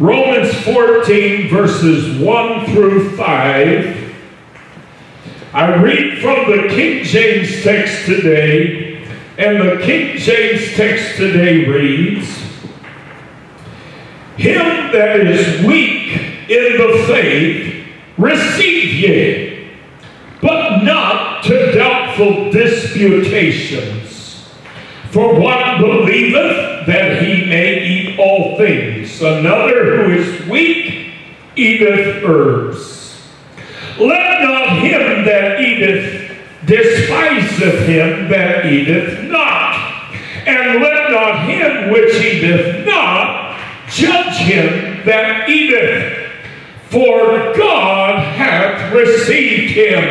Romans 14 verses 1 through 5. I read from the King James text today, and the King James text today reads, "Him that is weak in the faith, receive ye, but not to doubtful disputations. For one believeth that he may eat all things, another who is weak eateth herbs. Let not him that eateth despiseth him that eateth not, and let not him which eateth not judge him that eateth. For God hath received him.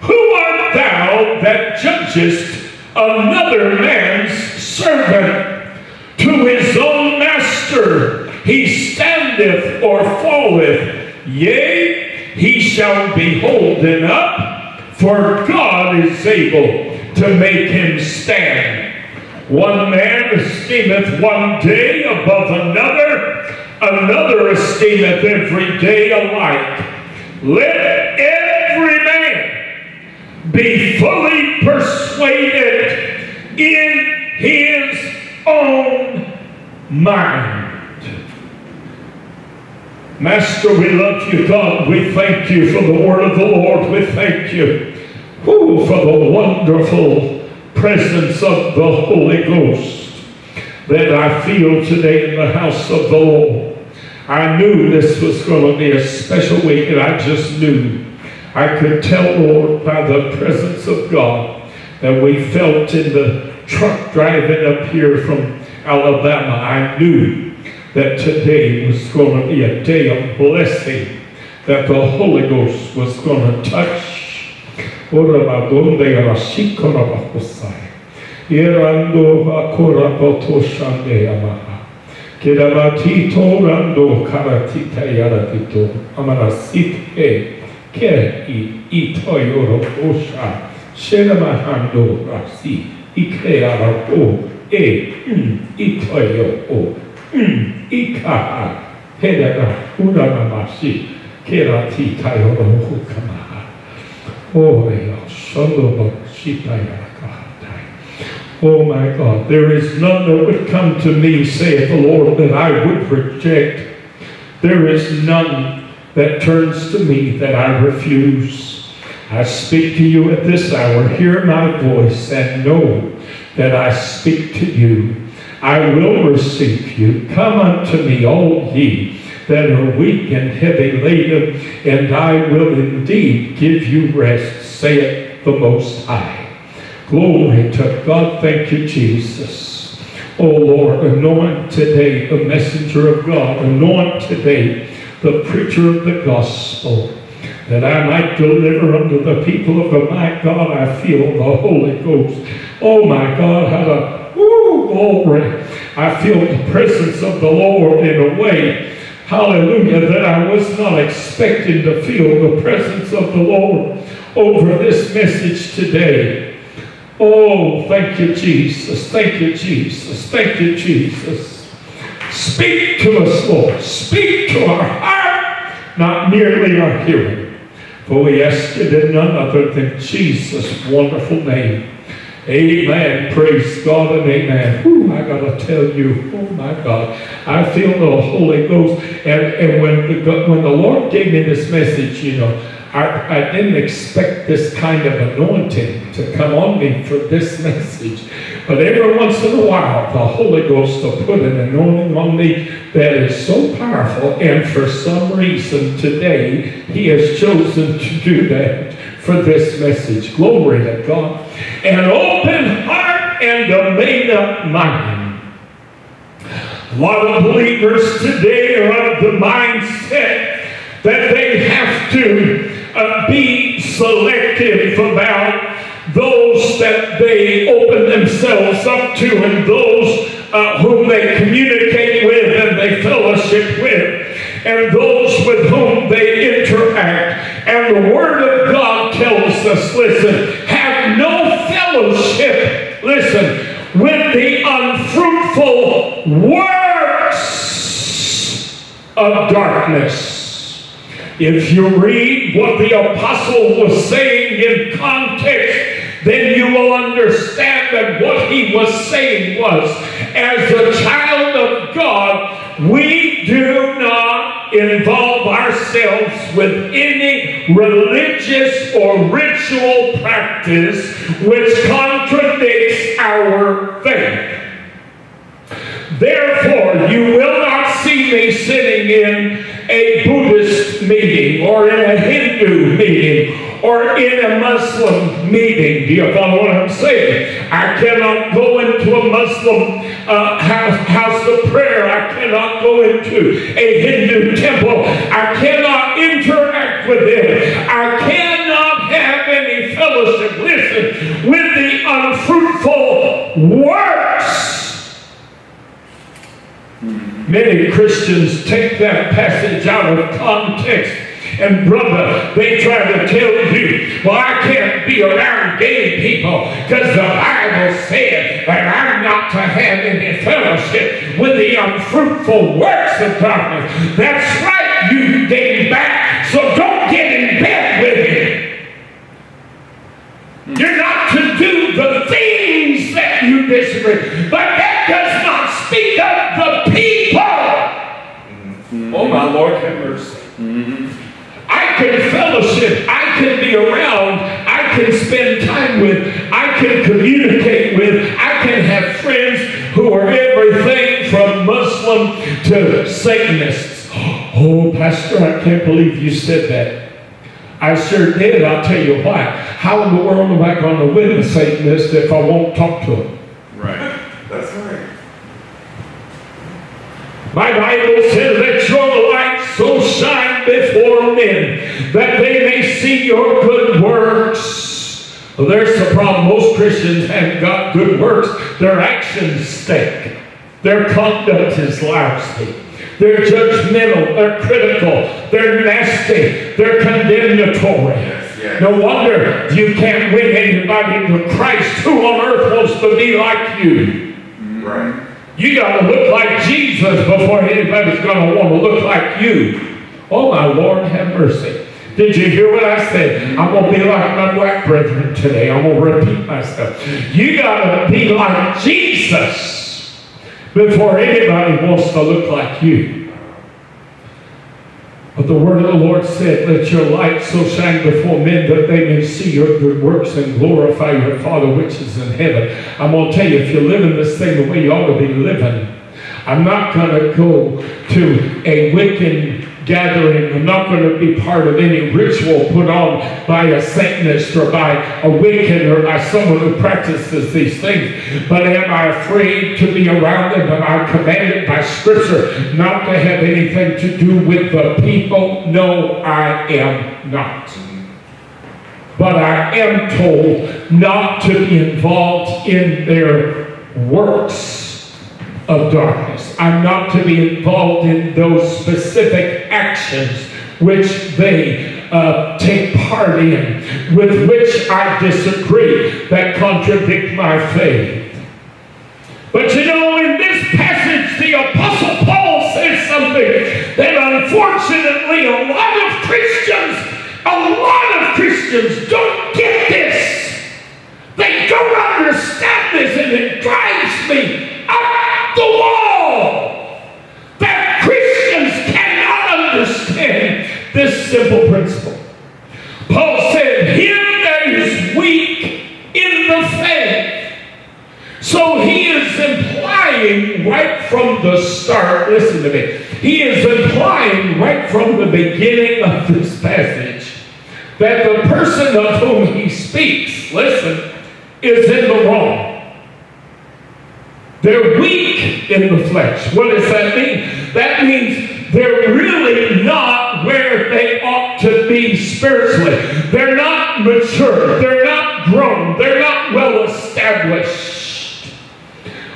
Who art thou that judgest another man's servant? To his own master he standeth or falleth. Yea, he shall be holden up, for God is able to make him stand. One man esteemeth one day above another, another esteemeth every day alike. Let every man be fully persuaded in his own mind." Master, we love you, God. We thank you for the word of the Lord. We thank you for the wonderful presence of the Holy Ghost that I feel today in the house of the Lord. I knew this was going to be a special week, and I just knew. I could tell, Lord, by the presence of God that we felt in the truck driving up here from Alabama. I knew that today was going to be a day of blessing, that the Holy Ghost was going to touch. Oh my God, there is none that would come to me, saith the Lord, that I would reject. There is none that turns to me that I refuse. I speak to you at this hour. Hear my voice and know that I speak to you. I will receive you. Come unto me, all ye that are weak and heavy laden, and I will indeed give you rest, saith the Most High. Glory to God. Thank you, Jesus. Oh Lord, anoint today the messenger of God. Anoint today the preacher of the gospel, that I might deliver unto the people of the my God. I feel the Holy Ghost. Oh my God, how to, glory. I feel the presence of the Lord in a way, hallelujah, that I was not expecting to feel the presence of the Lord over this message today. Oh, thank you, Jesus. Thank you, Jesus. Thank you, Jesus. Speak to us, Lord. Speak to our heart, not merely our hearing. For we ask it in none other than Jesus' wonderful name. Amen. Praise God and amen. I got to tell you, oh my God, I feel the Holy Ghost. And when the Lord gave me this message, you know, I didn't expect this kind of anointing to come on me for this message. But every once in a while, the Holy Ghost will put an anointing on me that is so powerful. And for some reason today, He has chosen to do that for this message. Glory to God. An open heart and a made-up mind. A lot of believers today are of the mindset that they have to be selective about those that they open themselves up to, and those whom they communicate with and they fellowship with, and those with whom they interact. And the Word of God tells us, listen, have no fellowship, listen, with the unfruitful works of darkness. If you read what the apostle was saying in context, then you will understand that what he was saying was, as a child of God, we do not involve ourselves with any religious or ritual practice which contradicts our faith. Therefore, you will not see me sitting in a Buddhist meeting or in a Hindu meeting or in a Muslim meeting. Do you follow what I'm saying? I cannot go into a Muslim house of prayer. I cannot go into a Hindu temple. I cannot interact with them. I cannot have any fellowship, listen, with the unfruitful works. Many Christians take that passage out of context. And brother, they try to tell you, well, I can't be around gay people because the Bible said that I'm not to have any fellowship with the unfruitful works of darkness. That's right, you gay back, so don't get in bed with it. You're not to do the things that you disagree, but that does not speak of the people. Oh, my Lord, have mercy. I can fellowship, I can be around, I can spend time with, I can communicate with, I can have friends who are everything from Muslim to Satanists. Oh, Pastor, I can't believe you said that. I sure did. I'll tell you why. How in the world am I going to win the Satanist if I won't talk to him? Right. That's right. My Bible says that your light so shine before men that they may see your good works. Well, there's the problem. Most Christians haven't got good works. Their actions stink. Their conduct is lousy. They're judgmental. They're critical. They're nasty. They're condemnatory. No wonder you can't win anybody to Christ. Who on earth wants to be like you? Right. You got to look like Jesus before anybody's going to want to look like you. Oh, my Lord, have mercy. Did you hear what I said? I'm going to be like my black brethren today. I'm going to repeat myself. You got to be like Jesus before anybody wants to look like you. But the word of the Lord said, let your light so shine before men that they may see your good works and glorify your Father which is in heaven. I'm going to tell you, if you're living this thing the way you ought to be living, I'm not going to go to a wicked gathering. I'm not going to be part of any ritual put on by a Satanist or by a Wiccan or by someone who practices these things. But am I afraid to be around them? Am I commanded by Scripture not to have anything to do with the people? No, I am not. But I am told not to be involved in their works of darkness. I'm not to be involved in those specific actions which they take part in, with which I disagree, that contradict my faith. But you know, in this passage, the Apostle Paul says something that unfortunately a lot of Christians don't get this. They don't understand this, and it drives me up the wall that Christians cannot understand this simple principle. Paul said, him that is weak in the faith. So he is implying right from the start, listen to me, he is implying right from the beginning of this passage that the person of whom he speaks, listen, is in the wrong. They're weak in the flesh. What does that mean? That means they're really not where they ought to be spiritually. They're not mature. They're not grown. They're not well established.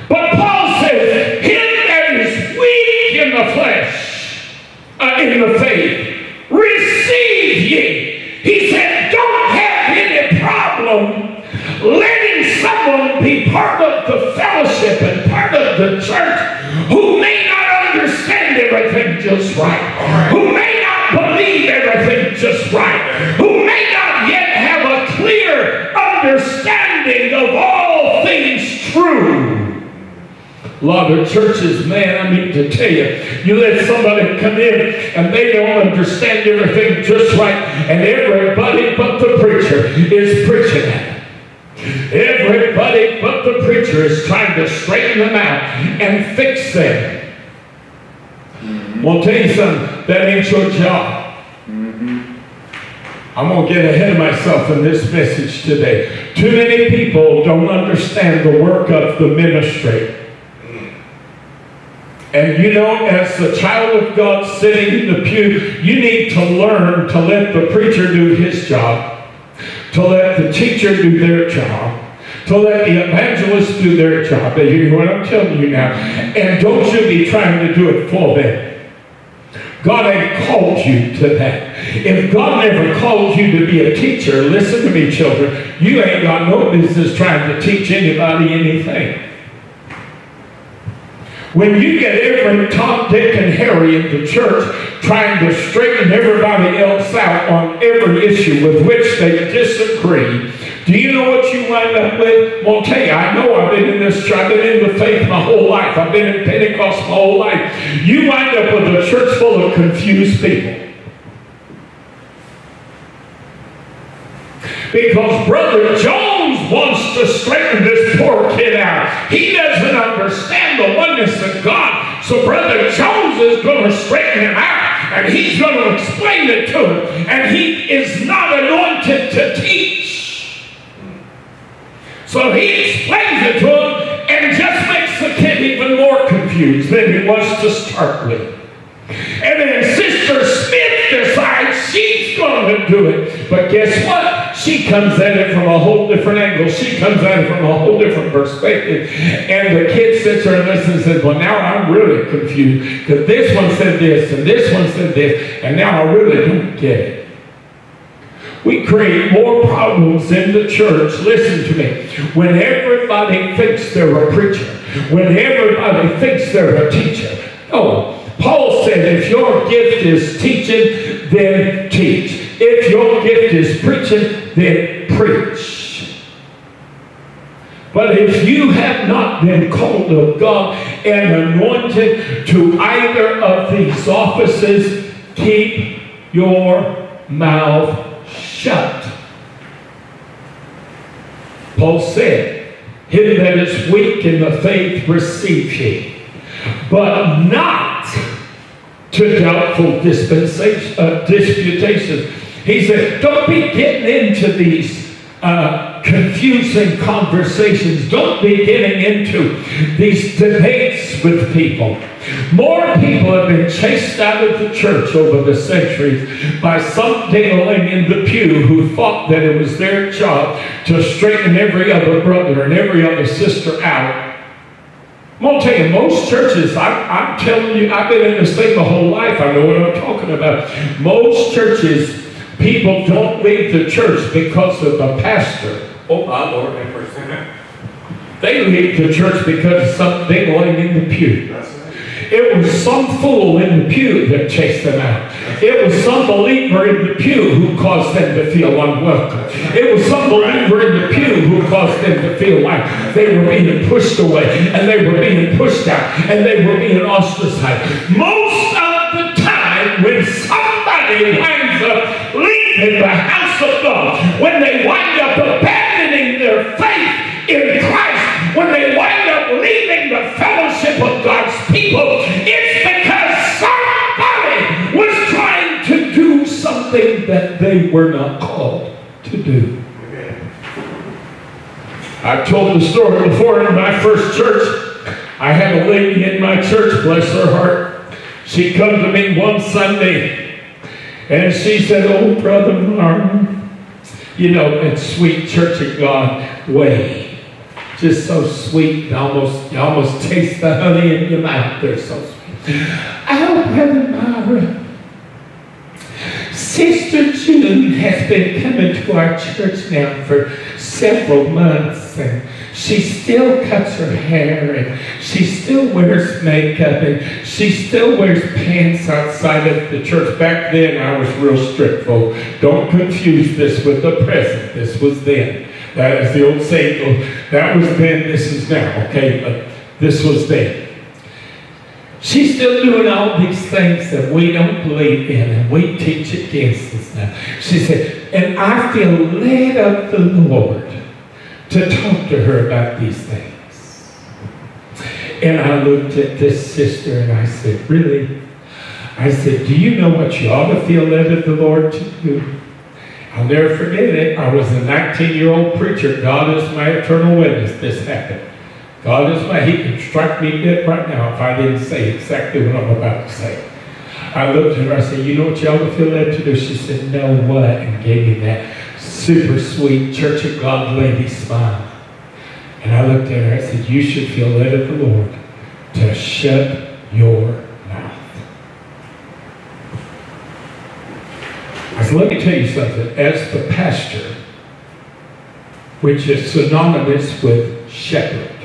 But Paul says, him that is weak in the flesh, in the faith, receive ye. He said, don't have any problem letting someone be part of the fellowship and part of the church who may not understand everything just right, who may not believe everything just right, who may not yet have a clear understanding of all things true. A lot of churches, man, I mean to tell you, you let somebody come in and they don't understand everything just right, and everybody but the preacher is preaching at it. Everybody but the preacher is trying to straighten them out and fix them. Mm-hmm. Well, I'll tell you something, that ain't your job. Mm-hmm. I'm going to get ahead of myself in this message today. Too many people don't understand the work of the ministry. And you know, as a child of God sitting in the pew, you need to learn to let the preacher do his job, to let the teacher do their job, to let the evangelist do their job. They hear what I'm telling you now. And don't you be trying to do it for them. God ain't called you to that. If God never called you to be a teacher, listen to me, children, you ain't got no business trying to teach anybody anything. When you get every Tom, Dick, and Harry in the church trying to straighten everybody else out on every issue with which they disagree, do you know what you wind up with? Well, I'll tell you, I know I've been in this church. I've been in the faith my whole life. I've been in Pentecost my whole life. You wind up with a church full of confused people. Because Brother Jones wants to straighten this poor kid out. He doesn't understand the oneness of God. So Brother Jones is going to straighten him out. And he's going to explain it to him. And he is not anointed to teach. So he explains it to him and just makes the kid even more confused than he was to start with. And then Sister Smith decides she's going to do it. But guess what? She comes at it from a whole different angle. She comes at it from a whole different perspective. And the kid sits there and listens and says, well, now I'm really confused because this one said this and this one said this, and now I really don't get it. We create more problems in the church, listen to me, when everybody thinks they're a preacher, when everybody thinks they're a teacher. No, Paul said if your gift is teaching, then teach. If your gift is preaching, then preach. But if you have not been called of God and anointed to either of these offices, keep your mouth shut. Paul said, him that is weak in the faith receive ye, but not to doubtful disputations. He said, don't be getting into these confusing conversations. Don't be getting into these debates with people. More people have been chased out of the church over the centuries by some dingling in the pew who thought that it was their job to straighten every other brother and every other sister out. I'm going to tell you, most churches, I'm telling you, I've been in this thing my whole life. I know what I'm talking about. Most churches, people don't leave the church because of the pastor. Oh, my Lord, have mercy. They leave the church because of something lying in the pew. It was some fool in the pew that chased them out. It was some believer in the pew who caused them to feel unwelcome. It was some believer in the pew who caused them to feel like they were being pushed away, and they were being pushed out, and they were being ostracized. Most of the time when somebody winds up leaving the house of God, when they wind up abandoning their faith in Christ, when they wind up leaving the fellowship of God's people, it's because somebody was trying to do something that they were not called to do. I've told the story before. In my first church, I had a lady in my church, bless her heart. She come to me one Sunday, and she said, oh, Brother Martin, you know, that sweet Church of God way. Just so sweet, you almost taste the honey in your mouth. They're so sweet. Oh, Brother Myra, Sister Judy student has been coming to our church now for several months, and she still cuts her hair, and she still wears makeup, and she still wears pants outside of the church. Back then, I was real strict, folks. Don't confuse this with the present. This was then. That is the old saying. That was then, this is now, okay? But this was then. She's still doing all these things that we don't believe in, and we teach against us now. She said, and I feel led of the Lord to talk to her about these things. And I looked at this sister and I said, really? I said, do you know what you ought to feel led of the Lord to do? I'll never forget it. I was a 19-year-old preacher. God is my eternal witness. This happened. God is my, he can strike me dead right now if I didn't say exactly what I'm about to say. I looked at her, I said, you know what y'all would feel led to do? She said, no, what? And gave me that super sweet Church of God lady smile. And I looked at her, I said, you should feel led of the Lord to shut your mouth. I said, let me tell you something. As the pastor, which is synonymous with shepherd,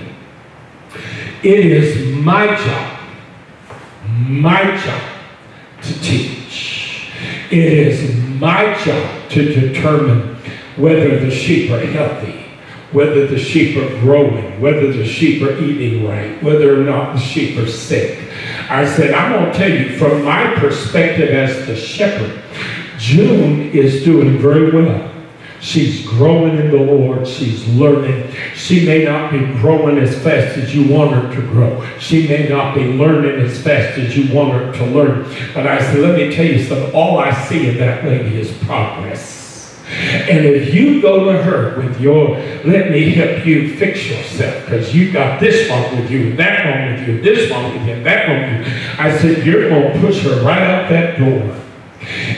it is my job to teach. It is my job to determine whether the sheep are healthy, whether the sheep are growing, whether the sheep are eating right, whether or not the sheep are sick. I said, I'm going to tell you from my perspective as the shepherd, June is doing very well. She's growing in the Lord. She's learning. She may not be growing as fast as you want her to grow. She may not be learning as fast as you want her to learn. But I said, let me tell you something. All I see in that lady is progress. And if you go to her with your, let me help you fix yourself, because you got this wrong with you, and that wrong with you, and this wrong with you, and that wrong with you. I said, you're going to push her right out that door.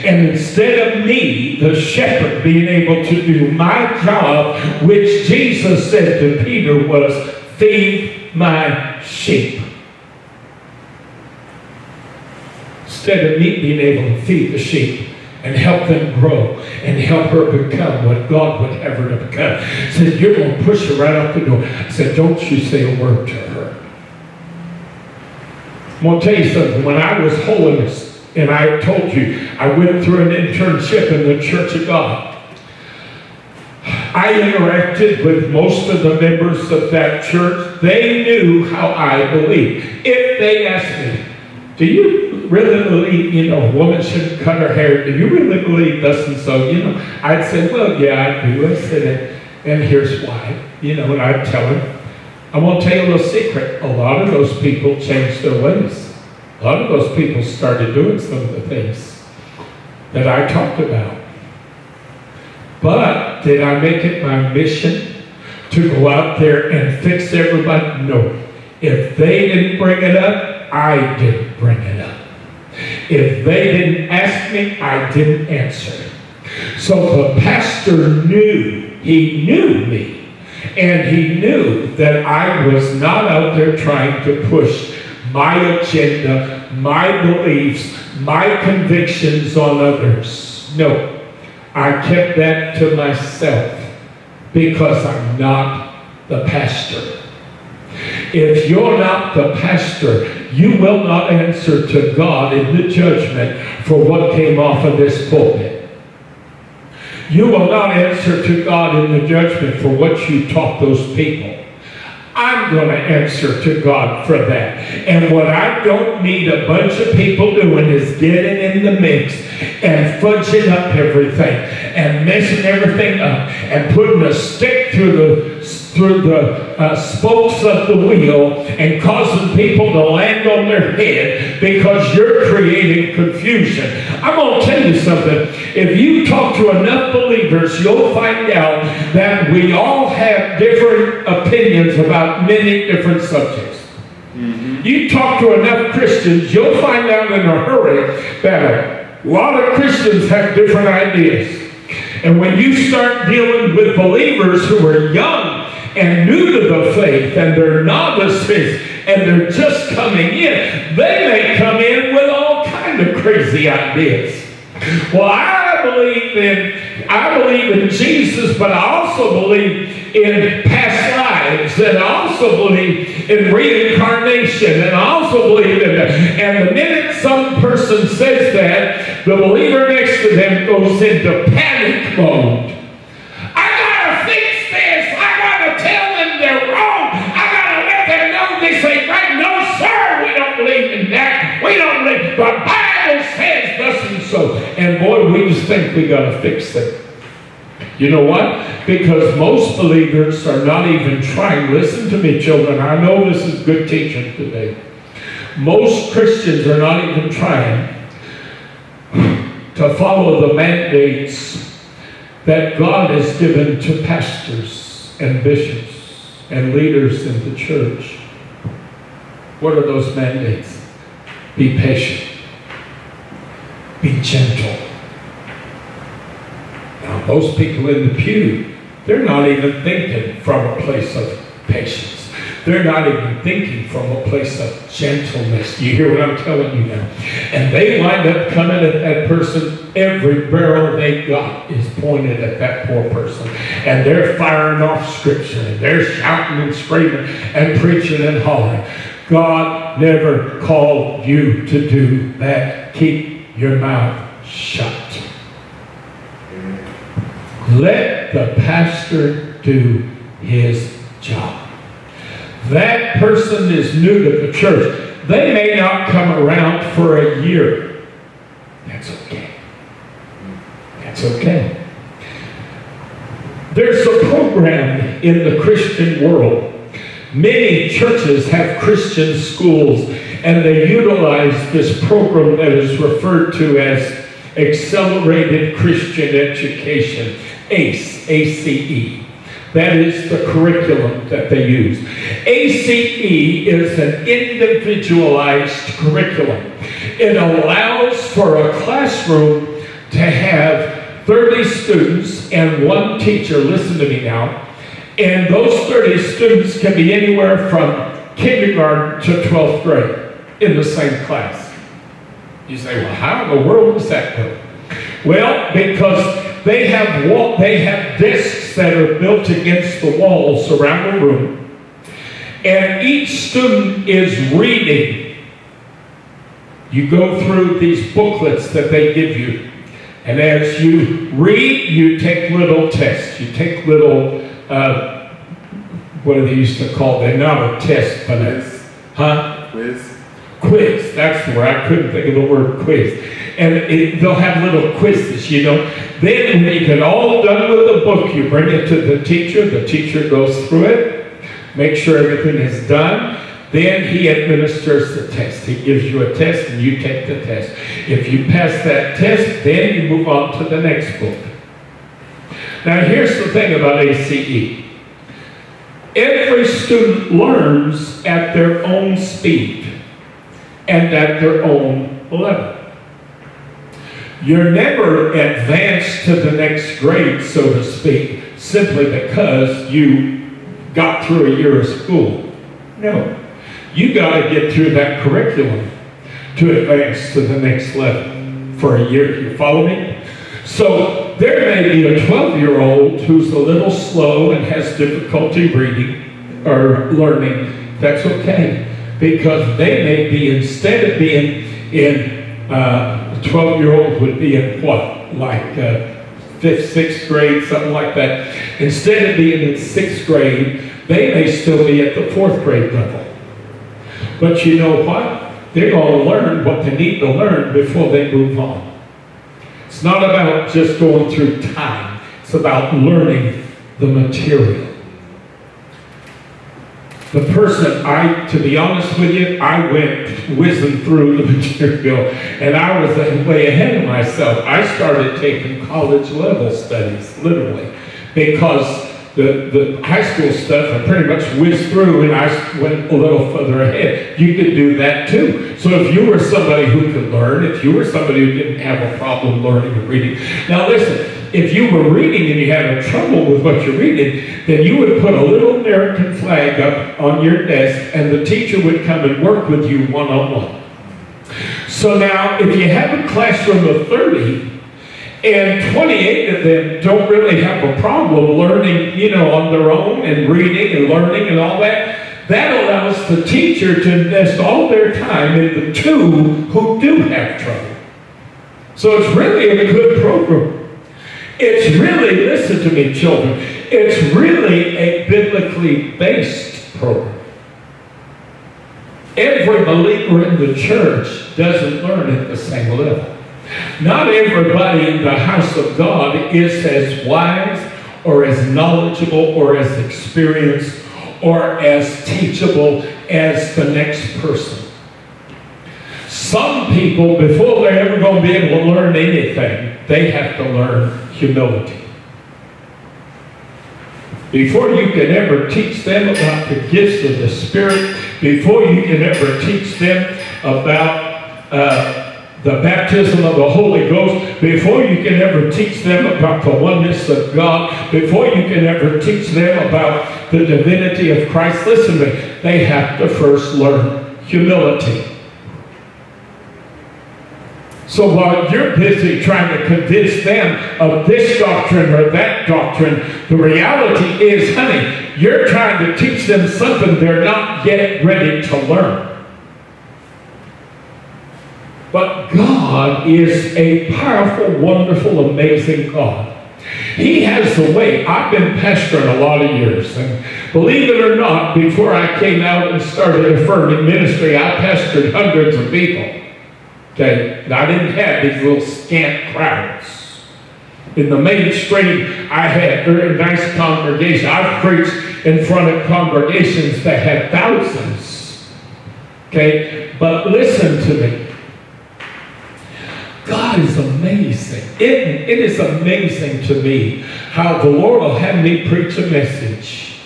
And instead of me, the shepherd, being able to do my job, which Jesus said to Peter was, feed my sheep. Instead of me being able to feed the sheep and help them grow and help her become what God would have her to become, I said, you're going to push her right out the door. I said, don't you say a word to her. I'm going to tell you something. When I was holiness, and I told you, I went through an internship in the Church of God. I interacted with most of the members of that church. They knew how I believed. If they asked me, do you really believe, you know, a woman should cut her hair? Do you really believe this and so? You know, I'd say, well, yeah, I do. I said, and here's why. You know, and I'd tell them. I won't tell you a little secret. A lot of those people changed their ways. A lot of those people started doing some of the things that I talked about. But did I make it my mission to go out there and fix everybody? No. If they didn't bring it up, I didn't bring it up. If they didn't ask me, I didn't answer. So the pastor knew, he knew me, and he knew that I was not out there trying to push my agenda, my beliefs, my convictions on others. No, I kept that to myself because I'm not the pastor. If you're not the pastor, you will not answer to God in the judgment for what came off of this pulpit. You will not answer to God in the judgment for what you taught those people. I'm going to answer to God for that. And what I don't need a bunch of people doing is getting in the mix and fudging up everything and messing everything up and putting a stick through the spokes of the wheel and causing people to land on their head because you're creating confusion. I'm going to tell you something. If you talk to enough believers, you'll find out that we all have different opinions about many different subjects. Mm-hmm. You talk to enough Christians, you'll find out in a hurry that a lot of Christians have different ideas. And when you start dealing with believers who are young and new to the faith, and they're novices, and they're just coming in, they may come in with all kinds of crazy ideas. Well, I I believe in Jesus, but I also believe in past lives, and I also believe in reincarnation, and I also believe in that. And the minute some person says that, the believer next to them goes into panic mode. I gotta fix this. I gotta tell them they're wrong. I gotta let them know this ain't right. No, sir, we don't believe in that. We don't believe. The Bible says thus and so. And boy, we just think we gotta fix it. You know what? Because most believers are not even trying. Listen to me, children. I know this is good teaching today. Most Christians are not even trying to follow the mandates that God has given to pastors and bishops and leaders in the church. What are those mandates? Be patient. Be gentle. Most people in the pew, they're not even thinking from a place of patience. They're not even thinking from a place of gentleness. You hear what I'm telling you now? And they wind up coming at that person. Every barrel they got is pointed at that poor person. And they're firing off scripture. And they're shouting and screaming and preaching and hollering. God never called you to do that. Keep your mouth shut. Let the pastor do his job. That person is new to the church. They may not come around for a year. That's okay. That's okay. There's a program in the Christian world. Many churches have Christian schools, and they utilize this program that is referred to as Accelerated Christian Education. ACE, A-C-E. That is the curriculum that they use. ACE is an individualized curriculum. It allows for a classroom to have 30 students and one teacher. Listen to me now. And those 30 students can be anywhere from kindergarten to 12th grade in the same class. You say, well, how in the world does that go? Well, because they have discs that are built against the walls around the room, and each student is reading. You go through these booklets that they give you, and as you read, you take little tests. You take little, what do they used to call them? Not a test, but a quiz. That's where I couldn't think of the word quiz. And they'll have little quizzes, you know. Then when you get all done with the book, you bring it to the teacher. The teacher goes through it, makes sure everything is done. Then he administers the test. He gives you a test and you take the test. If you pass that test, then you move on to the next book. Now here's the thing about ACE. Every student learns at their own speed and at their own level. You're never advanced to the next grade, so to speak, simply because you got through a year of school. No. You got to get through that curriculum to advance to the next level for a year. You follow me? So there may be a 12-year-old who's a little slow and has difficulty reading or learning. That's okay, because they may be, instead of being in 12-year-old would be in what, like 5th, 6th grade, something like that. Instead of being in 6th grade, they may still be at the 4th grade level. But you know what? They're going to learn what they need to learn before they move on. It's not about just going through time. It's about learning the material. The person, to be honest with you, I went whizzing through the material, and I was way ahead of myself. I started taking college-level studies, literally, because the high school stuff I pretty much whizzed through, and I went a little further ahead. You could do that, too. So if you were somebody who could learn, if you were somebody who didn't have a problem learning and reading. Now, listen. If you were reading and you had trouble with what you're reading, then you would put a little American flag up on your desk, and the teacher would come and work with you one-on-one. So now, if you have a classroom of 30, And 28 of them don't really have a problem learning, you know, on their own and reading and learning and all that. That allows the teacher to invest all their time in the two who do have trouble. So it's really a good program. It's really, listen to me children, it's really a biblically based program. Every believer in the church doesn't learn at the same level. Not everybody in the house of God is as wise or as knowledgeable or as experienced or as teachable as the next person. Some people, before they're ever going to be able to learn anything, they have to learn humility. Before you can ever teach them about the gifts of the Spirit, before you can ever teach them about the baptism of the Holy Ghost, before you can ever teach them about the oneness of God, before you can ever teach them about the divinity of Christ, listen to me, they have to first learn humility. So while you're busy trying to convince them of this doctrine or that doctrine, the reality is, honey, you're trying to teach them something they're not yet ready to learn. But God is a powerful, wonderful, amazing God. He has the way. I've been pastoring a lot of years. And believe it or not, before I came out and started affirming ministry, I pastored hundreds of people. Okay? Now, I didn't have these little scant crowds. In the mainstream, I had very nice congregations. I've preached in front of congregations that had thousands. Okay? But listen to me. God is amazing. It is amazing to me how the Lord will have me preach a message.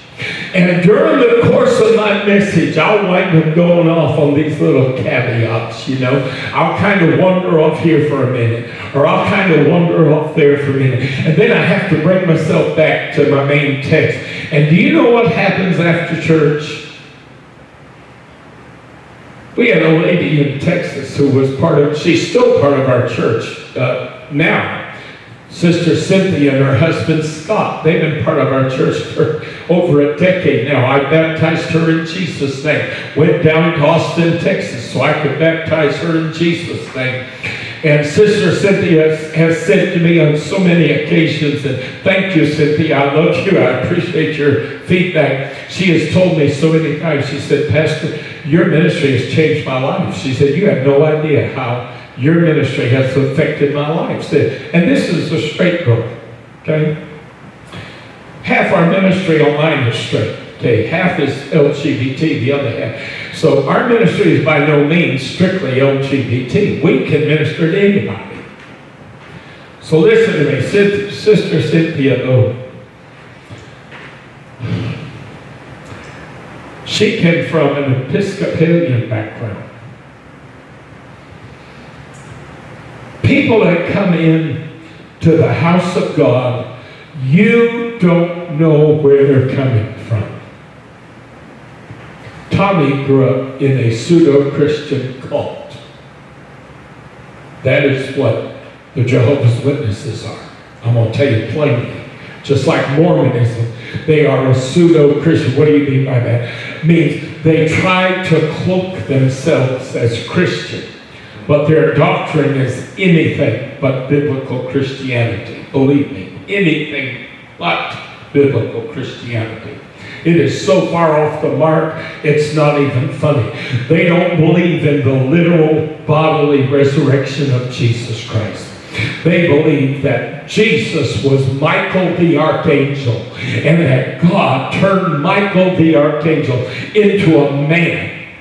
And during the course of my message, I'll wind up going off on these little caveats, you know. I'll kind of wander off here for a minute, or I'll kind of wander off there for a minute. And then I have to bring myself back to my main text. And do you know what happens after church? We had a lady in Texas who was part of, she's still part of our church now. Sister Cynthia and her husband Scott, they've been part of our church for over a decade now. I baptized her in Jesus' name. Went down to Austin, Texas, so I could baptize her in Jesus' name. And Sister Cynthia has said to me on so many occasions, and thank you, Cynthia, I love you, I appreciate your feedback. She has told me so many times, she said, Pastor, your ministry has changed my life. She said, you have no idea how your ministry has affected my life. Said, and this is a straight book, okay? Half our ministry online is straight, okay? Half is LGBT, the other half. So our ministry is by no means strictly LGBT. We can minister to anybody. So listen to me, Sister Cynthia Owen. She came from an Episcopalian background. People that come in to the house of God, you don't know where they're coming from. Tommy grew up in a pseudo-Christian cult. That is what the Jehovah's Witnesses are. I'm going to tell you plainly. Just like Mormonism, they are a pseudo-Christian. What do you mean by that? It means they try to cloak themselves as Christian, but their doctrine is anything but biblical Christianity. Believe me, anything but biblical Christianity. It is so far off the mark, it's not even funny. They don't believe in the literal bodily resurrection of Jesus Christ. They believe that Jesus was Michael the Archangel and that God turned Michael the Archangel into a man.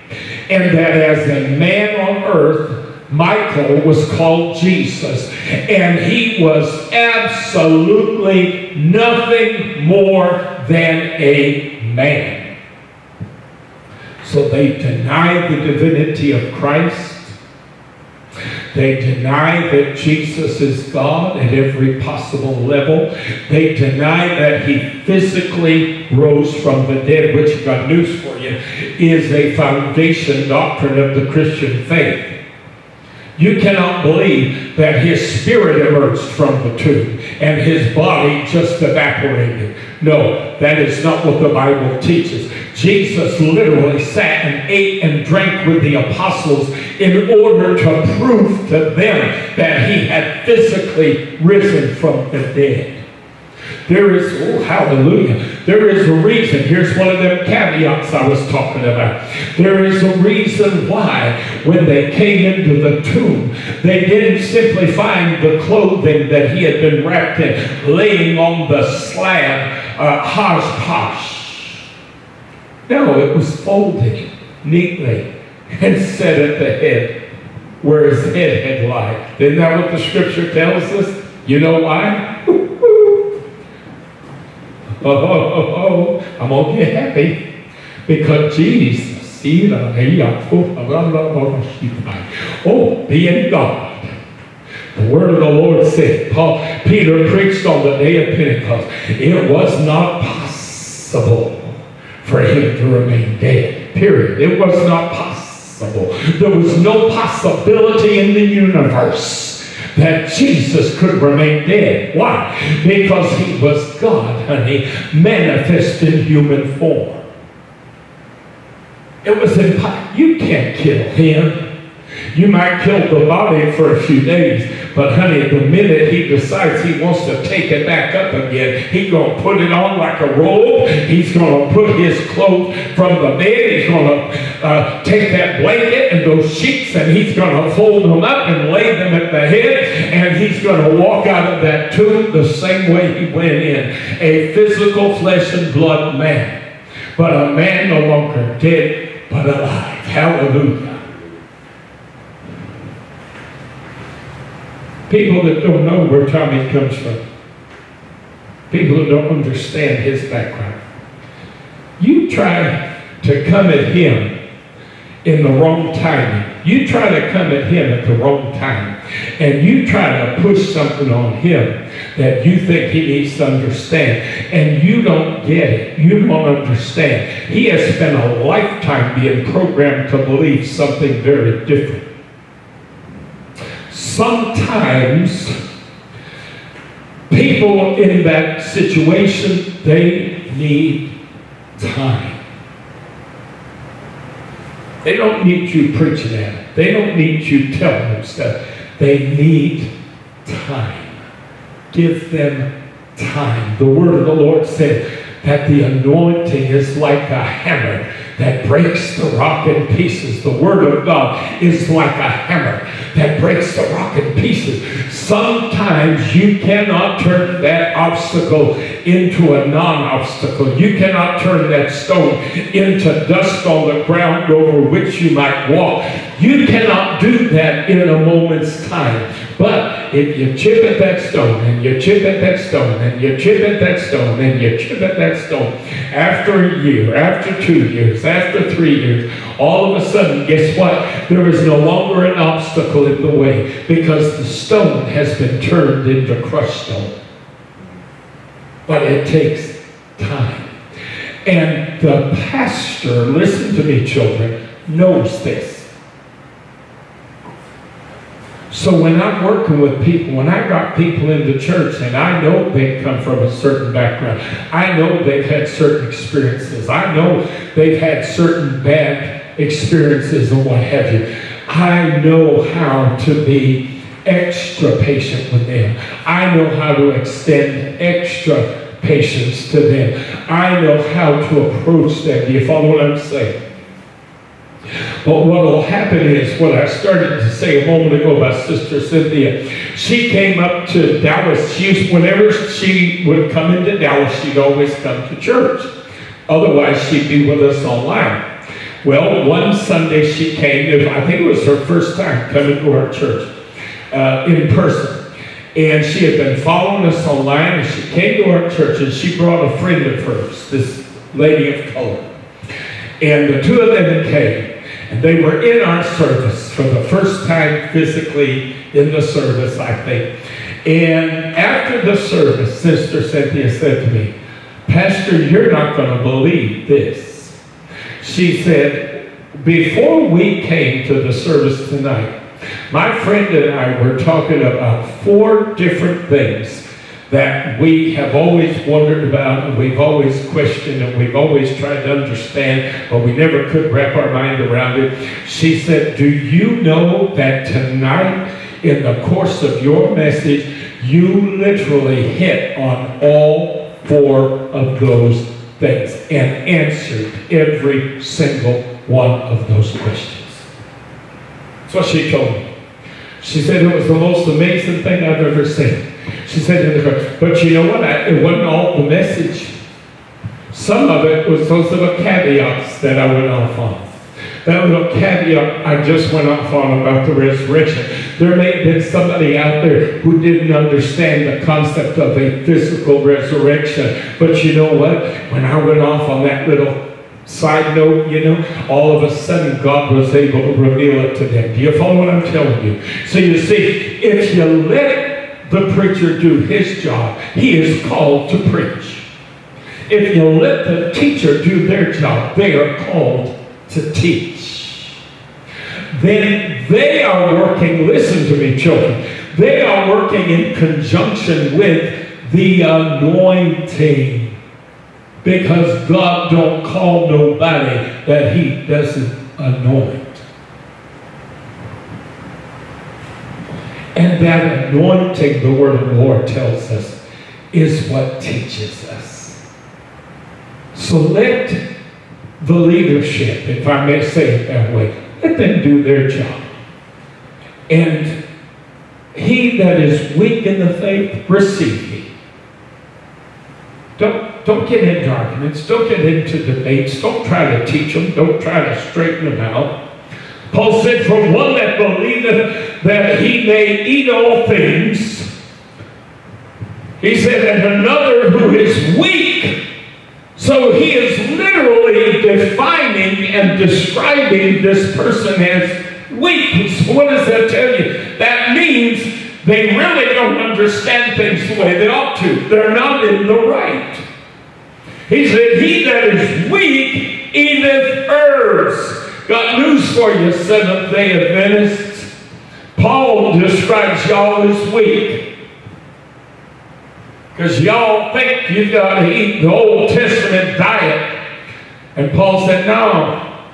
And that as a man on earth, Michael was called Jesus. And he was absolutely nothing more than a man. So they deny the divinity of Christ. They deny that Jesus is God at every possible level. They deny that he physically rose from the dead, which, I've got news for you, is a foundation doctrine of the Christian faith. You cannot believe that his spirit emerged from the tomb and his body just evaporated. No, that is not what the Bible teaches. Jesus literally sat and ate and drank with the apostles in order to prove to them that he had physically risen from the dead. There is, oh hallelujah, there is a reason. Here's one of them caveats I was talking about. There is a reason why when they came into the tomb, they didn't simply find the clothing that he had been wrapped in laying on the slab, hodgepodge. No, it was folded neatly and set at the head where his head had lied. Isn't that what the scripture tells us? You know why? I'm going to get happy because Jesus, oh, being God, the word of the Lord said, Peter preached on the day of Pentecost, it was not possible for him to remain dead, period. It was not possible. There was no possibility in the universe that Jesus could remain dead. Why? Because he was God, honey, manifest in human form. It was impossible. You can't kill him. You might kill the body for a few days, but honey, the minute he decides he wants to take it back up again, he's going to put it on like a robe. He's going to put his cloak from the bed. He's going to take that blanket and those sheets, and he's going to fold them up and lay them at the head, and he's going to walk out of that tomb the same way he went in, a physical flesh and blood man, but a man no longer dead but alive. Hallelujah. People that don't know where Tommy comes from. People who don't understand his background. You try to come at him in the wrong timing. You try to come at him at the wrong time. And you try to push something on him that you think he needs to understand. And you don't get it. You don't understand. He has spent a lifetime being programmed to believe something very different. Sometimes people in that situation, they need time. They don't need you preaching at them. They don't need you telling them stuff. They need time. Give them time. The word of the Lord said that the anointing is like a hammer that breaks the rock in pieces. The word of God is like a hammer that breaks the rock in pieces. Sometimes you cannot turn that obstacle into a non-obstacle. You cannot turn that stone into dust on the ground over which you might walk. You cannot do that in a moment's time. But if you chip at that stone, and you chip at that stone, and you chip at that stone, and you chip at that stone, after a year, after 2 years, after 3 years, all of a sudden, guess what? There is no longer an obstacle in the way because the stone has been turned into crushed stone. But it takes time. And the pastor, listen to me children, knows this. So when I'm working with people, when I got people into church and I know they come from a certain background, I know they've had certain experiences, I know they've had certain bad experiences and what have you, I know how to be extra patient with them. I know how to extend extra patience to them. I know how to approach them. Do you follow what I'm saying? But what will happen is, what I started to say a moment ago about Sister Cynthia, she came up to Dallas. Whenever she would come into Dallas, she'd always come to church. Otherwise, she'd be with us online. Well, one Sunday she came, I think it was her first time coming to our church in person. And she had been following us online, and she came to our church, and she brought a friend of hers, this lady of color. And the two of them came, and they were in our service for the first time physically in the service, I think. And after the service, Sister Cynthia said to me, Pastor, you're not going to believe this. She said, before we came to the service tonight, My friend and I were talking about four different things that we have always wondered about, and we've always questioned, and we've always tried to understand, but we never could wrap our mind around it. She said, do you know that tonight, in the course of your message, you literally hit on all four of those things and answered every single one of those questions? That's what she told me. She said it was the most amazing thing I've ever seen. She said in the car, but you know what, it wasn't all the message. Some of it was those little caveats that I went off on. That little caveat I just went off on about the resurrection. There may have been somebody out there who didn't understand the concept of a physical resurrection. But you know what, when I went off on that little side note, you know, all of a sudden God was able to reveal it to them. Do you follow what I'm telling you? So you see, if you let the preacher do his job, he is called to preach. If you let the teacher do their job, they are called to teach. Then they are working, listen to me children, they are working in conjunction with the anointing. Because God don't call nobody that he doesn't anoint. And that anointing, the word of the Lord tells us, is what teaches us. So let the leadership, if I may say it that way, let them do their job. And he that is weak in the faith, receive ye. Don't get into arguments. Don't get into debates. Don't try to teach them. Don't try to straighten them out. Paul said, for one that believeth that he may eat all things, he said, and another who is weak. So he is literally defining and describing this person as weak. So what does that tell you? That means they really don't understand things the way they ought to. They're not in the right. He said, he that is weak eateth herbs. Got news for you, Seventh Day Adventists. Paul describes y'all as weak. Because y'all think you've got to eat the Old Testament diet. And Paul said, no,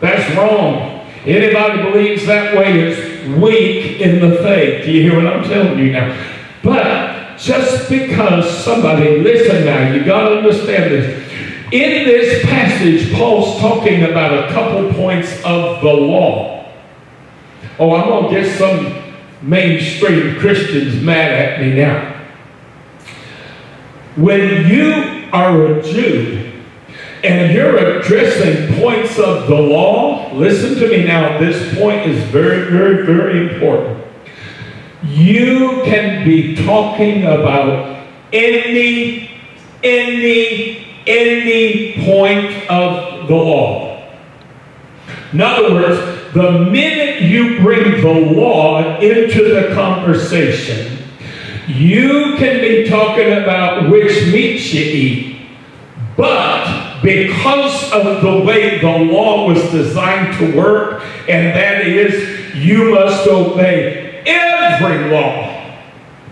that's wrong. Anybody who believes that way is weak in the faith. Do you hear what I'm telling you now? But just because somebody, listen now, you got to understand this. In this passage, Paul's talking about a couple points of the law. Oh, I'm going to get some mainstream Christians mad at me now. When you are a Jew and you're addressing points of the law, listen to me now, this point is very, very, very important. You can be talking about any point of the law. In other words, the minute you bring the law into the conversation, you can be talking about which meat you eat, but because of the way the law was designed to work, and that is, you must obey every law.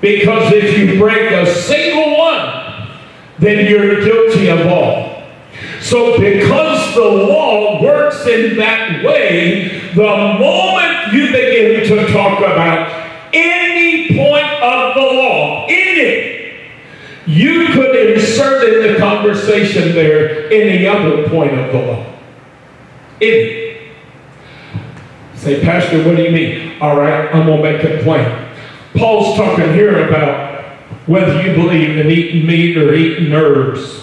Because if you break a single one, then you're guilty of all. So because the law works in that way, the moment you begin to talk about any point of the law, any, you could insert in the conversation there any other point of the law. Any. Say, Pastor, what do you mean? All right, I'm going to make it plain. Paul's talking here about whether you believe in eating meat or eating herbs.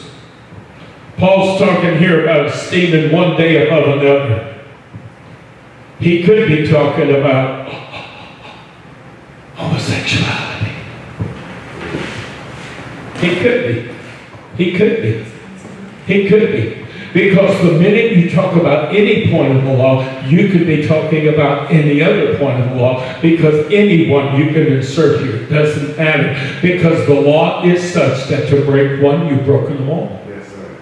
Paul's talking here about esteeming one day above another. He could be talking about homosexuality. He could be. He could be. He could be. Because the minute you talk about any point of the law, you could be talking about any other point of the law, because anyone you can insert here, it doesn't matter. Because the law is such that to break one, you've broken them all. Yes, sir.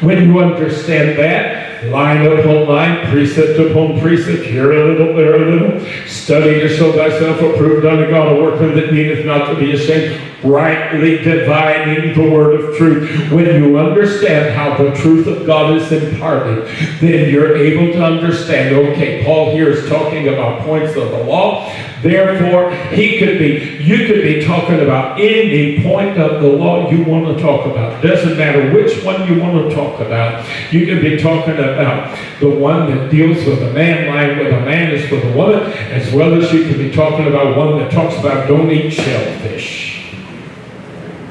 When you understand that, line upon line, precept upon precept, here a little, there a little. Study yourself thyself, approved unto God, a workman that needeth not to be ashamed, rightly dividing the word of truth. When you understand how the truth of God is imparted, then you're able to understand, okay, Paul here is talking about points of the law, therefore you could be talking about any point of the law you want to talk about. Doesn't matter which one you want to talk about. You could be talking about the one that deals with a man, lying with a man is with a woman, as well as you could be talking about one that talks about don't eat shellfish.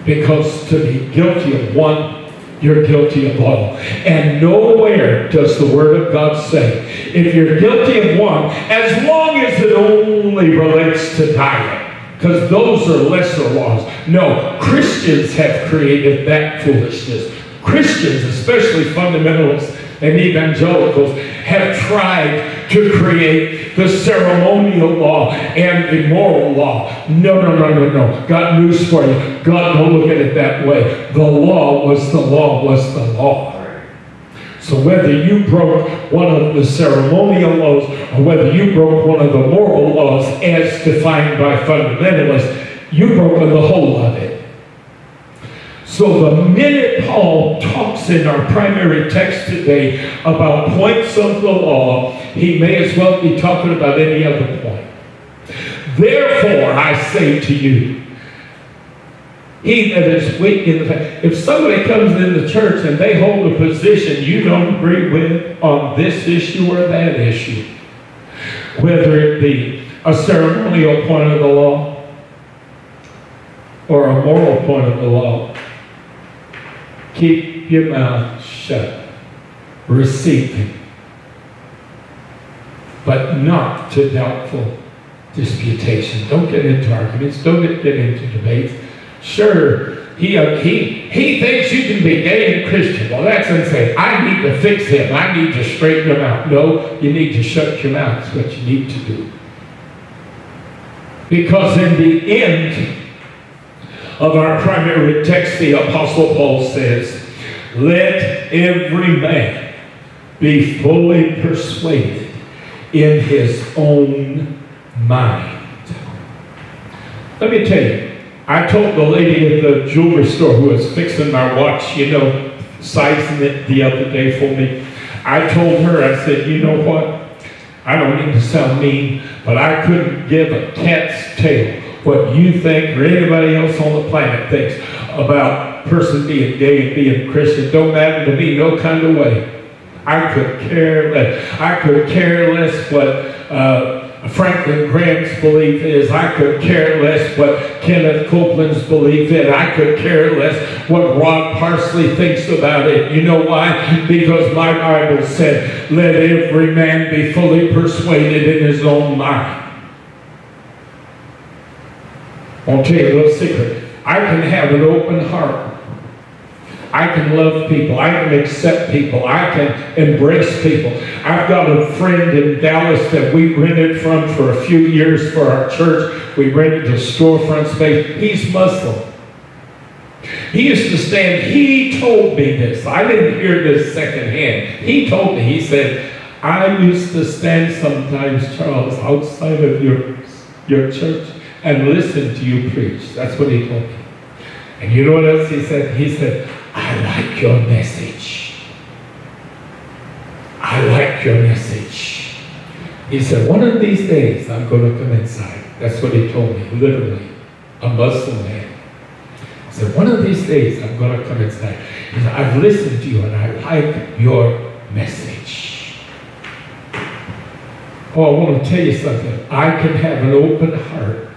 Because to be guilty of one, you're guilty of all. And nowhere does the Word of God say, if you're guilty of one, as long as it only relates to diet, because those are lesser laws. No, Christians have created that foolishness. Christians, especially fundamentalists and evangelicals, have tried to create the ceremonial law and the moral law. No, no, no, no, no. Got news for you. God don't look at it that way. The law was the law was the law. So whether you broke one of the ceremonial laws or whether you broke one of the moral laws as defined by fundamentalists, you broke the whole of it. So the minute Paul talks in our primary text today about points of the law, he may as well be talking about any other point. Therefore, I say to you, he that is weak in the faith. If somebody comes in the church and they hold a position you don't agree with on this issue or that issue, whether it be a ceremonial point of the law or a moral point of the law, keep your mouth shut. Receive him, but not to doubtful disputation. Don't get into arguments. Don't get into debates. Sure, he thinks you can be gay and Christian. Well, that's insane. I need to fix him. I need to straighten him out. No, you need to shut your mouth. That's what you need to do. Because in the end of our primary text, the Apostle Paul says, let every man be fully persuaded in his own mind. Let me tell you, I told the lady at the jewelry store who was fixing my watch, you know, sizing it the other day for me, I told her, I said, you know what? I don't mean to sound mean, but I couldn't give a cat's tail what you think or anybody else on the planet thinks about a person being gay and being Christian. Don't matter to me no kind of way. I could care less. I could care less what Franklin Graham's belief is. I could care less what Kenneth Copeland's belief is. I could care less what Rod Parsley thinks about it. You know why? Because my Bible said, let every man be fully persuaded in his own mind. I'll tell you a little secret. I can have an open heart. I can love people. I can accept people. I can embrace people. I've got a friend in Dallas that we rented from for a few years for our church. We rented a storefront space. He's Muslim. He used to stand. He told me this. I didn't hear this secondhand. He told me. He said, I used to stand sometimes, Charles, outside of your church and listen to you preach. That's what he told me. And you know what else he said? He said, I like your message. I like your message. He said, one of these days I'm going to come inside. That's what he told me, literally. A Muslim man. He said, one of these days I'm going to come inside. He said, I've listened to you and I like your message. Oh, I want to tell you something. I can have an open heart.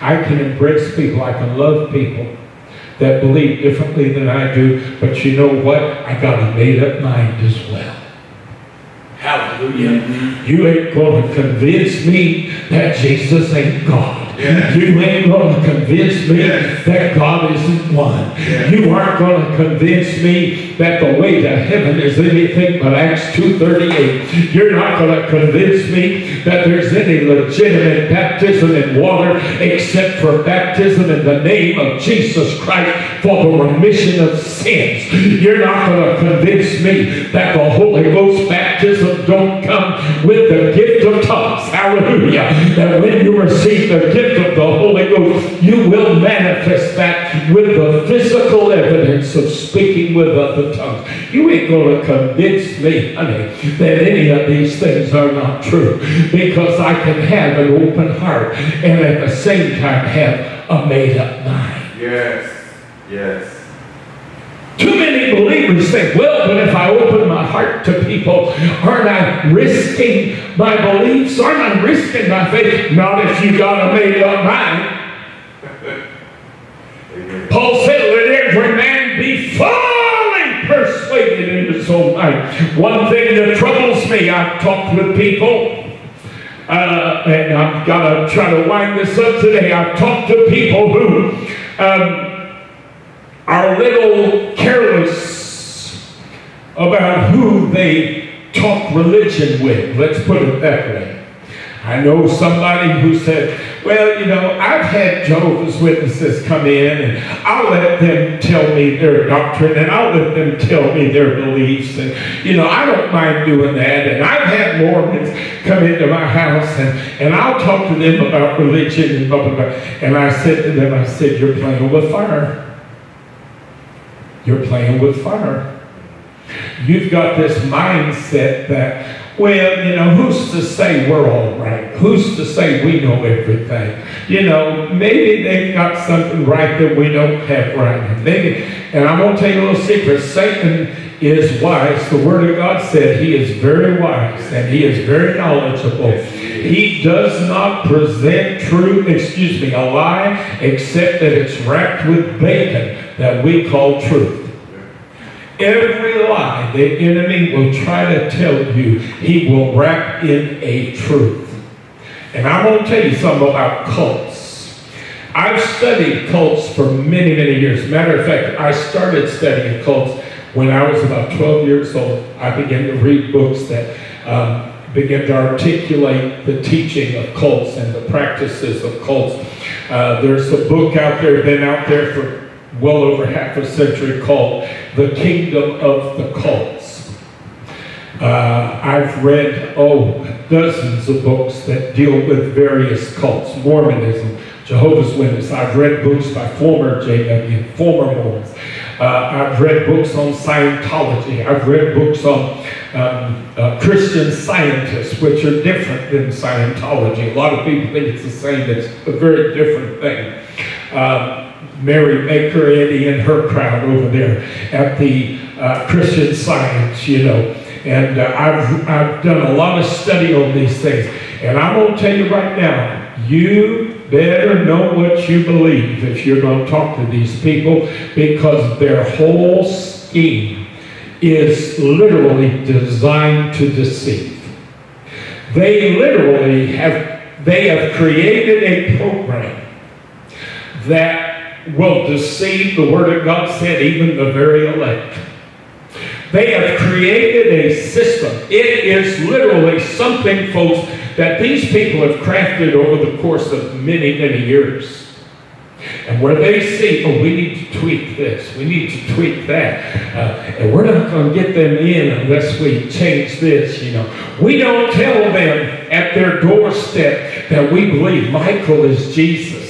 I can embrace people. I can love people that believe differently than I do. But you know what? I got a made-up mind as well. Hallelujah. You ain't going to convince me that Jesus ain't God. Yes. You ain't going to convince me yes. that God isn't one. Yes. You aren't going to convince me that the way to heaven is anything but Acts 2:38. You're not going to convince me that there's any legitimate baptism in water except for baptism in the name of Jesus Christ for the remission of sins. You're not going to convince me that the Holy Ghost baptism don't come with the gift of tongues. Hallelujah. That when you receive the gift of the Holy Ghost, you will manifest that with the physical evidence of speaking with other tongues. You ain't going to convince me, honey, that any of these things are not true, because I can have an open heart and at the same time have a made-up mind. Yes. Yes. Too many believers think, well, but if I open my heart to people, aren't I risking my beliefs? Aren't I risking my faith? Not if you got a made-up mind. Paul said, let every man be fully persuaded in his own mind. One thing that troubles me, I've talked with people, and I've got to try to wind this up today. I've talked to people who are a little careless about who they talk religion with. Let's put it that way. I know somebody who said, well, you know, I've had Jehovah's Witnesses come in and I'll let them tell me their doctrine and I'll let them tell me their beliefs, and, you know, I don't mind doing that, and I've had Mormons come into my house and I'll talk to them about religion and blah, blah, blah. And I said to them, I said, you're playing with fire. You're playing with fire. You've got this mindset that, well, you know, who's to say we're all right? Who's to say we know everything? You know, maybe they've got something right that we don't have right. Maybe, and I'm going to tell you a little secret. Satan is wise. The Word of God said he is very wise and he is very knowledgeable. He does not present a lie, except that it's wrapped with bacon that we call truth. Every lie the enemy will try to tell you, he will wrap in a truth. And I want to tell you something about cults. I've studied cults for many, many years. Matter of fact, I started studying cults when I was about 12 years old. I began to read books that began to articulate the teaching of cults and the practices of cults. There's a book out there, been out there for well over half a century, called The Kingdom of the Cults. I've read, dozens of books that deal with various cults, Mormonism, Jehovah's Witnesses. I've read books by former JW, former Mormons. I've read books on Scientology. I've read books on Christian Scientists, which are different than Scientology. A lot of people think it's the same. It's a very different thing. Mary Baker Eddy and her crowd over there at the Christian Science, you know. And I've done a lot of study on these things. And I'm going to tell you right now, you better know what you believe if you're going to talk to these people, because their whole scheme is literally designed to deceive. They literally have created a program that will deceive. The Word of God said even the very elect. They have created a system. It is literally something, folks, that these people have crafted over the course of many, many years. And where they see, oh, we need to tweak this, we need to tweak that, and we're not going to get them in unless we change this, you know. We don't tell them at their doorstep that we believe Michael is Jesus.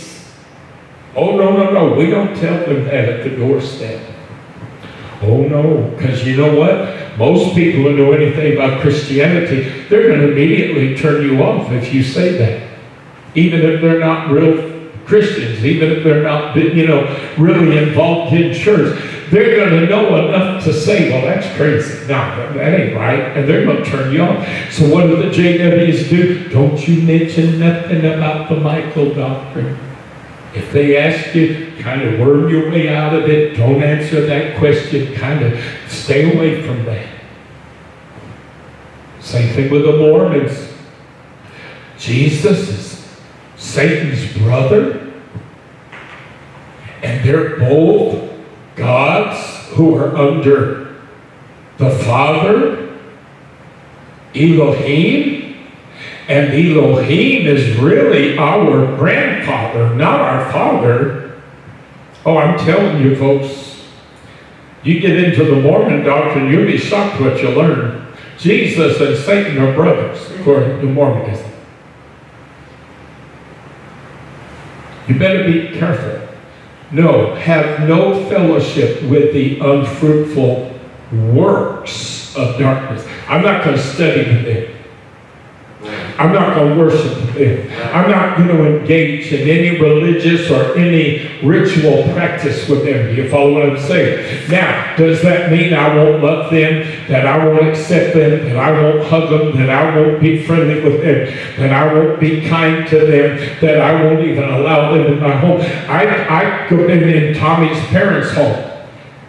Oh, no, no, no, we don't tell them that at the doorstep. Oh no, because you know what? Most people who know anything about Christianity, they're going to immediately turn you off if you say that. Even if they're not real Christians, even if they're not, you know, really involved in church, they're going to know enough to say, well, that's crazy. No, that ain't right. And they're going to turn you off. So what do the JWs do? Don't you mention nothing about the Michael doctrine. If they ask you, kind of worm your way out of it. Don't answer that question. Kind of stay away from that. Same thing with the Mormons. Jesus is Satan's brother, and they're both gods who are under the Father, Elohim, and Elohim is really our grandfather, not our father. Oh, I'm telling you folks, you get into the Mormon doctrine, you'll be shocked what you learn. Jesus and Satan are brothers, according to Mormonism. You better be careful. No, have no fellowship with the unfruitful works of darkness. I'm not going to study them. I'm not going to worship them. I'm not going to engage in any religious or any ritual practice with them. Do you follow what I'm saying? Now, does that mean I won't love them, that I won't accept them, that I won't hug them, that I won't be friendly with them, that I won't be kind to them, that I won't even allow them in my home? I go in Tommy's parents' home.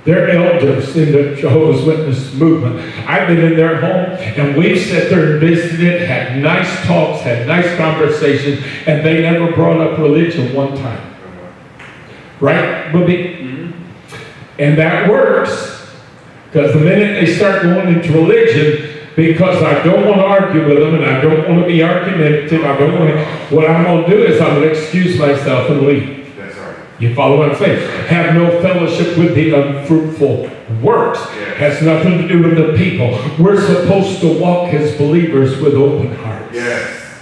They're elders in the Jehovah's Witness movement. I've been in their home, and we've sat there and visited, had nice talks, had nice conversations, and they never brought up religion one time. Right, Bobby? Mm-hmm. And that works, because the minute they start going into religion, because I don't want to argue with them, and I don't want to be argumentative, I don't want to, what I'm going to do is I'm going to excuse myself and leave. You follow what I'm saying? Have no fellowship with the unfruitful works. Has nothing to do with the people. We're supposed to walk as believers with open hearts. Yes.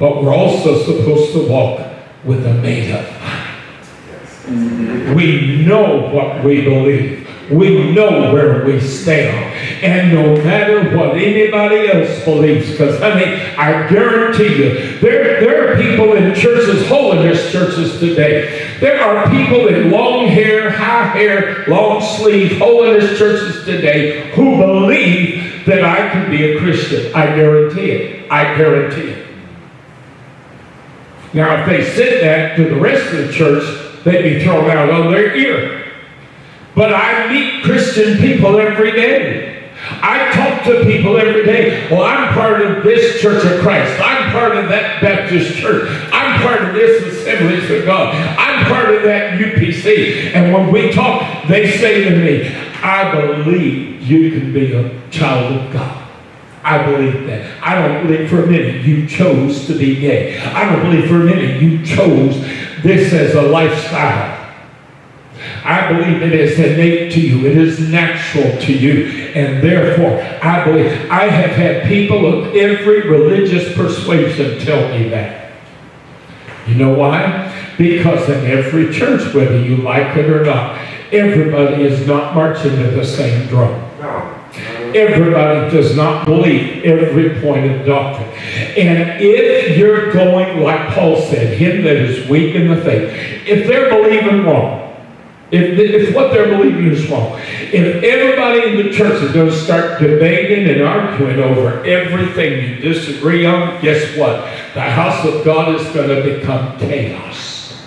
But we're also supposed to walk with a made-up mind. Yes. We know what we believe. We know where we stand. And no matter what anybody else believes, because honey, I guarantee you, there are people in churches, holiness churches today. There are people in long hair, high hair, long sleeve, holiness churches today who believe that I can be a Christian. I guarantee it. I guarantee it. Now, if they said that to the rest of the church, they'd be thrown out on their ear. But I meet Christian people every day. I talk to people every day. Well, I'm part of this Church of Christ. I'm part of that Baptist church. I'm part of this Assemblies of God. I'm part of that UPC. And when we talk, they say to me, I believe you can be a child of God. I believe that. I don't believe for a minute you chose to be gay. I don't believe for a minute you chose this as a lifestyle. I believe it is innate to you. It is natural to you. And therefore, I believe. I have had people of every religious persuasion tell me that. You know why? Because in every church, whether you like it or not, everybody is not marching to the same drum. Everybody does not believe every point of doctrine. And if you're going, like Paul said, him that is weak in the faith, if they're believing wrong, if what they're believing is wrong, if everybody in the church is going to start debating and arguing over everything you disagree on, guess what? The house of God is going to become chaos.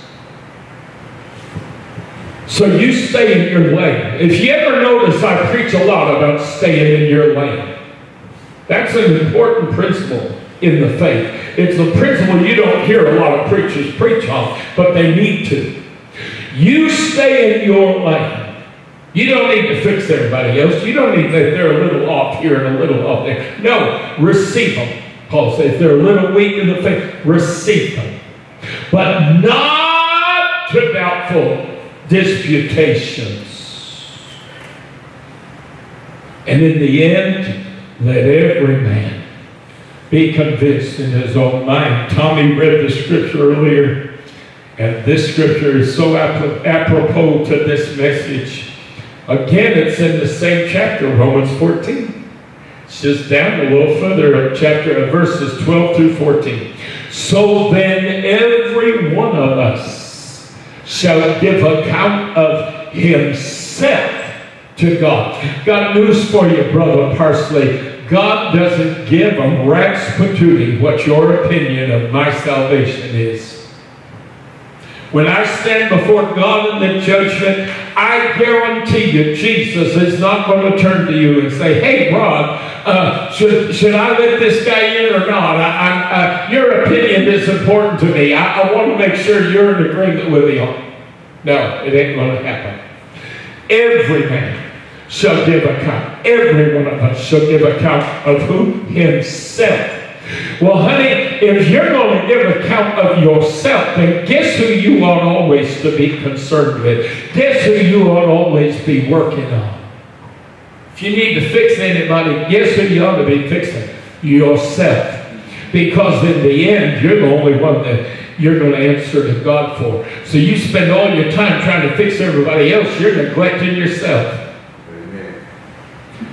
So you stay in your lane. If you ever notice, I preach a lot about staying in your lane. That's an important principle in the faith. It's a principle you don't hear a lot of preachers preach on, but they need to. You stay in your lane. You don't need to fix everybody else. You don't need to, if they're a little off here and a little off there. No, receive them. Paul says, if they're a little weak in the faith, receive them. But not to doubtful disputations. And in the end, let every man be convinced in his own mind. Tommy read the scripture earlier. And this scripture is so apropos to this message. Again, it's in the same chapter, Romans 14. It's just down a little further, chapter verses 12 through 14. So then every one of us shall give account of himself to God. Got news for you, Brother Parsley. God doesn't give a rat's patootie what your opinion of my salvation is. When I stand before God in the judgment, I guarantee you Jesus is not going to turn to you and say, hey, Rod, should I let this guy in or not? Your opinion is important to me. I want to make sure you're in agreement with him. No, it ain't going to happen. Every man shall give account. Every one of us shall give account of who? Himself. Well, honey, if you're going to give account of yourself, then guess who you ought always to be concerned with? Guess who you ought always be working on? If you need to fix anybody, guess who you ought to be fixing? Yourself. Because in the end, you're the only one that you're going to answer to God for. So you spend all your time trying to fix everybody else, you're neglecting yourself.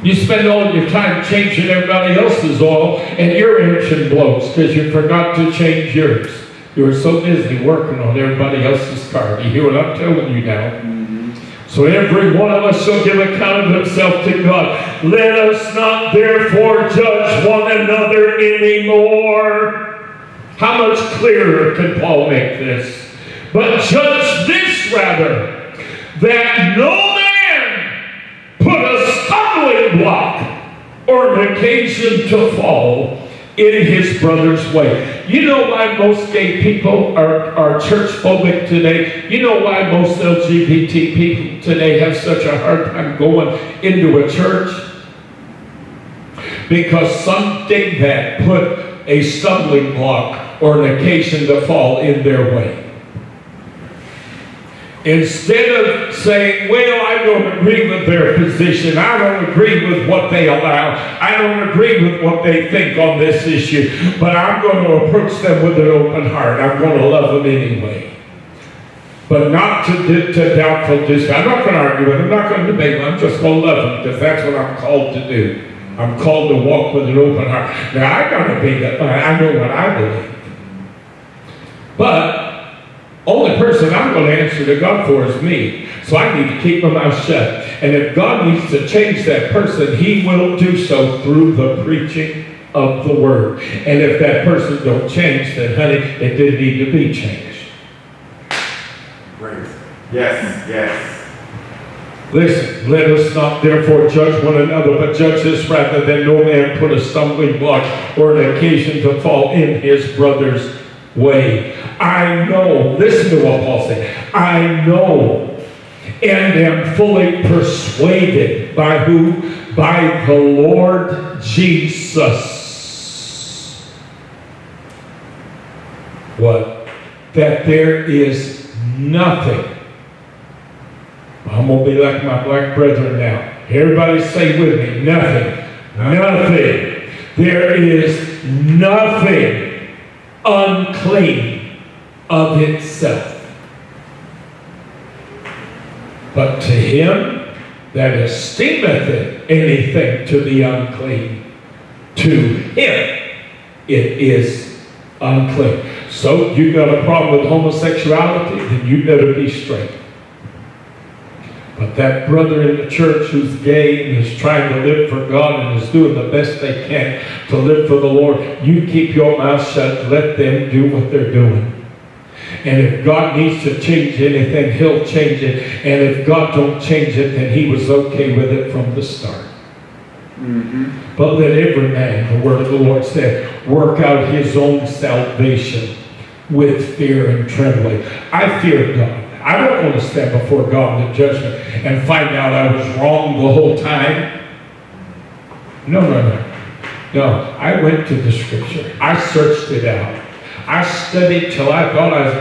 You spend all your time changing everybody else's oil, and your engine blows because you forgot to change yours. You were so busy working on everybody else's car. You hear what I'm telling you now? Mm-hmm. So every one of us shall give account of himself to God. Let us not therefore judge one another anymore. How much clearer could Paul make this? But judge this rather, that no man put a stumbling block or an occasion to fall in his brother's way. You know why most gay people are church phobic today? You know why most LGBT people today have such a hard time going into a church? Because some dingbat put a stumbling block or an occasion to fall in their way. Instead of saying, well, I don't agree with their position, I don't agree with what they allow, I don't agree with what they think on this issue, but I'm going to approach them with an open heart. I'm going to love them anyway. But not to doubtful discipline. I'm not going to argue with them, I'm not going to debate them, I'm just going to love them, because that's what I'm called to do. I'm called to walk with an open heart. Now, I got to be that, I know what I believe. But only person I'm going to answer to God for is me. So I need to keep my mouth shut. And if God needs to change that person, he will do so through the preaching of the word. And if that person don't change, then honey, it didn't need to be changed. Great. Yes, yes. Listen, let us not therefore judge one another, but judge this rather that no man put a stumbling block or an occasion to fall in his brother's way. I know, listen to what Paul said, I know and am fully persuaded by who? By the Lord Jesus. What? That there is nothing. I'm going to be like my black brethren now. Everybody say with me, nothing. Nothing. There is nothing unclean of itself. But to him that esteemeth it anything to be unclean, to him it is unclean. So you got a problem with homosexuality, then you better be straight. But that brother in the church who's gay and is trying to live for God and is doing the best they can to live for the Lord, you keep your mouth shut, let them do what they're doing. And if God needs to change anything, he'll change it. And if God don't change it, then he was okay with it from the start. Mm-hmm. But let every man, the word of the Lord said, work out his own salvation with fear and trembling. I fear God. I don't want to stand before God in judgment and find out I was wrong the whole time. No, no, no. No, I went to the scripture. I searched it out. I studied till I thought I was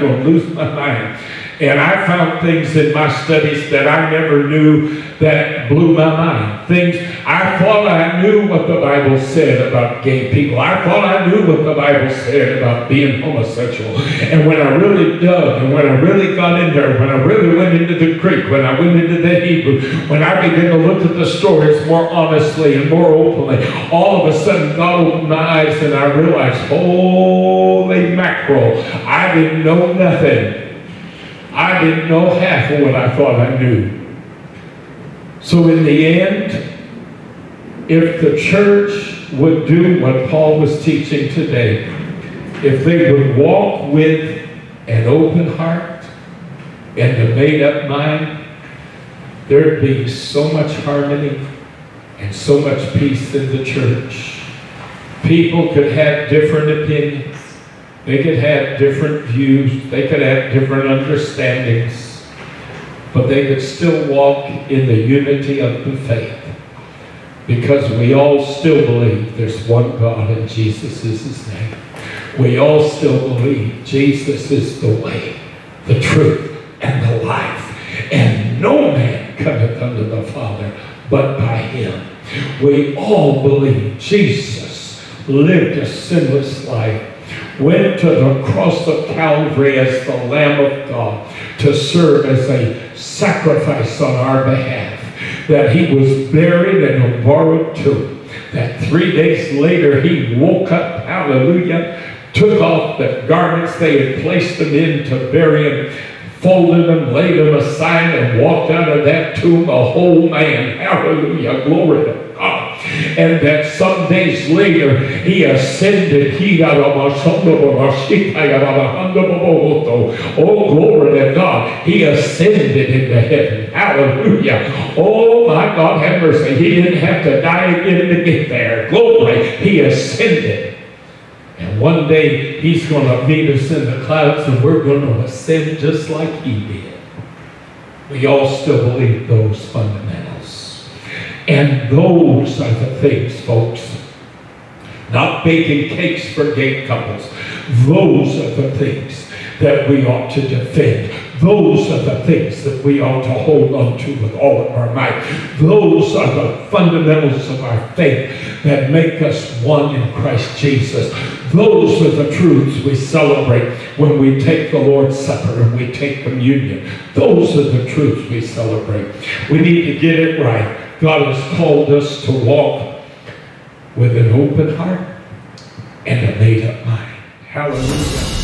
going to lose my mind. And I found things in my studies that I never knew that blew my mind. Things I thought I knew what the Bible said about gay people. I thought I knew what the Bible said about being homosexual. And when I really dug, and when I really got in there, when I really went into the Greek, when I went into the Hebrew, when I began to look at the stories more honestly and more openly, all of a sudden God opened my eyes and I realized, holy mackerel, I didn't know nothing. I didn't know half of what I thought I knew. So in the end, if the church would do what Paul was teaching today, if they would walk with an open heart and a made-up mind, there'd be so much harmony and so much peace in the church. People could have different opinions. They could have different views. They could have different understandings. But they could still walk in the unity of the faith. Because we all still believe there's one God and Jesus is His name. We all still believe Jesus is the way, the truth, and the life. And no man cometh unto the Father but by Him. We all believe Jesus lived a sinless life, went to the cross of Calvary as the Lamb of God to serve as a sacrifice on our behalf, that He was buried in a borrowed tomb, that 3 days later He woke up, hallelujah, took off the garments they had placed Him in to bury Him, folded them, laid them aside, and walked out of that tomb a whole man. Hallelujah, glory to God. And that some days later, He ascended. Oh, glory to God. He ascended into heaven. Hallelujah. Oh, my God, have mercy. He didn't have to die again to get there. Glory. He ascended. And one day, He's going to meet us in the clouds, and we're going to ascend just like He did. We all still believe those fundamentals. And those are the things, folks. Not baking cakes for gay couples. Those are the things that we ought to defend. Those are the things that we ought to hold on to with all of our might. Those are the fundamentals of our faith that make us one in Christ Jesus. Those are the truths we celebrate when we take the Lord's Supper and we take communion. Those are the truths we celebrate. We need to get it right. God has called us to walk with an open heart and a made-up mind. Hallelujah.